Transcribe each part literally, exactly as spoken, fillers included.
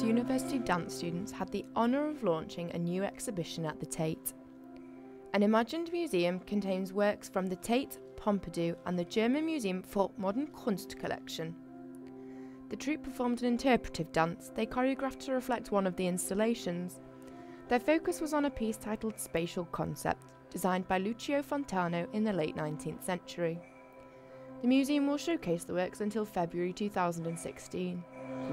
Liverpool's university dance students had the honour of launching a new exhibition at the Tate. An imagined museum contains works from the Tate, Pompidou and the German Museum for Modern Kunst collection. The troupe performed an interpretive dance they choreographed to reflect one of the installations. Their focus was on a piece titled Spatial Concept, designed by Lucio Fontana in the late nineteenth century. The museum will showcase the works until February two thousand sixteen.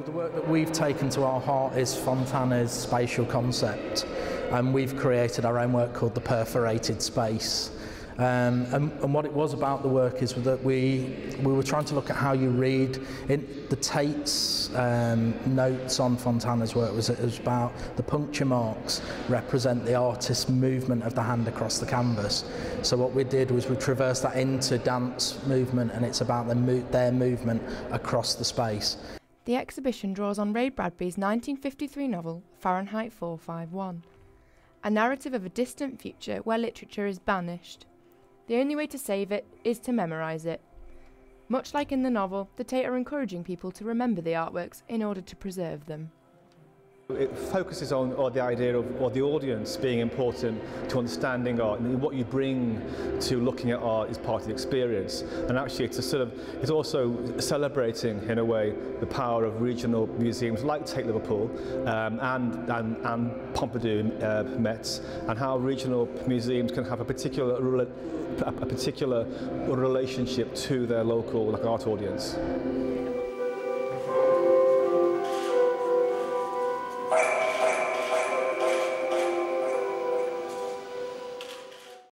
The work that we've taken to our heart is Fontana's Spatial Concept, and we've created our own work called the Perforated Space. Um, and, and what it was about the work is that we we were trying to look at how you read in the Tate's um, notes on Fontana's work. Was it was about the puncture marks represent the artist's movement of the hand across the canvas. So what we did was we traversed that into dance movement, and it's about the mo their movement across the space. The exhibition draws on Ray Bradbury's nineteen fifty-three novel Fahrenheit four fifty-one, a narrative of a distant future where literature is banished. The only way to save it is to memorise it. Much like in the novel, the Tate are encouraging people to remember the artworks in order to preserve them. It focuses on or the idea of or the audience being important to understanding art, and what you bring to looking at art is part of the experience. And actually, it's a sort of it's also celebrating in a way the power of regional museums like Tate Liverpool um, and, and and Pompidou uh, Metz, and how regional museums can have a particular a particular relationship to their local like, art audience.